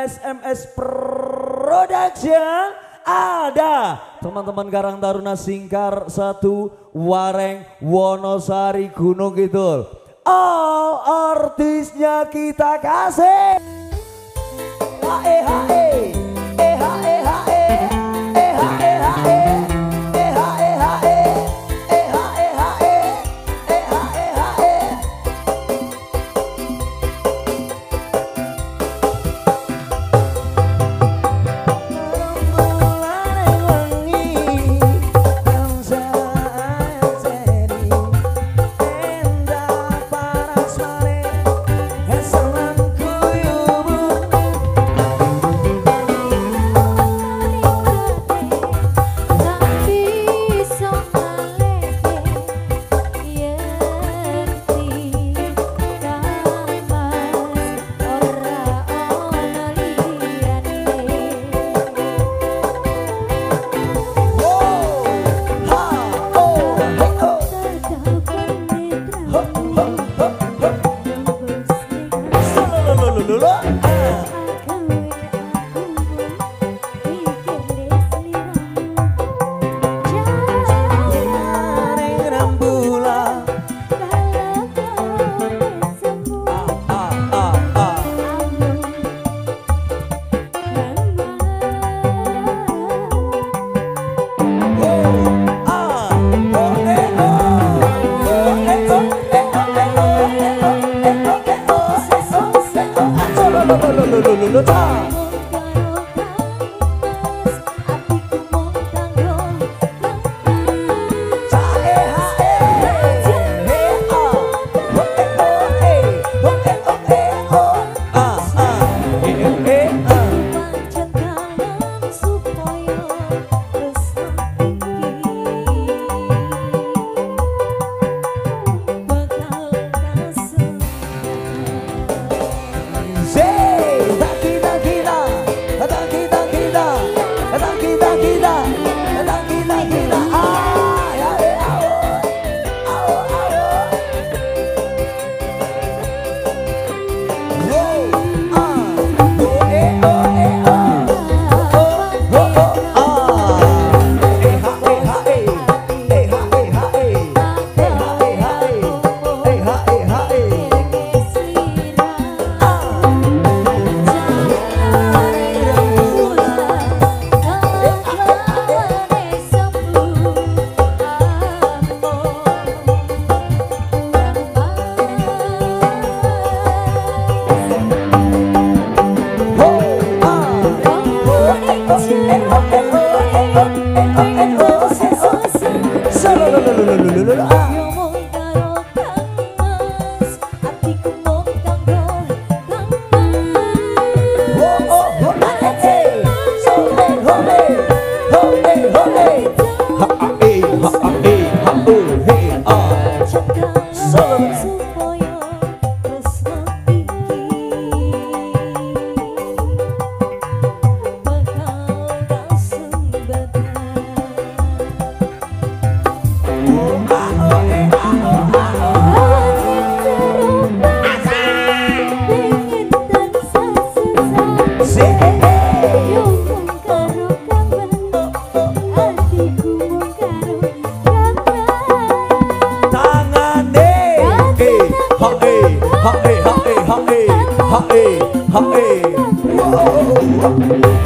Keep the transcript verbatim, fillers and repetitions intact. S M S Production ada teman-teman Karang Taruna Singkar satu Wareng Wonosari Gunung Kidul. Oh, artisnya kita kasih. Hae hae, eh hae hae, eh hae hae, eh hae hae, eh hae hae, eh hae hae. Hae, hae, hae, hae.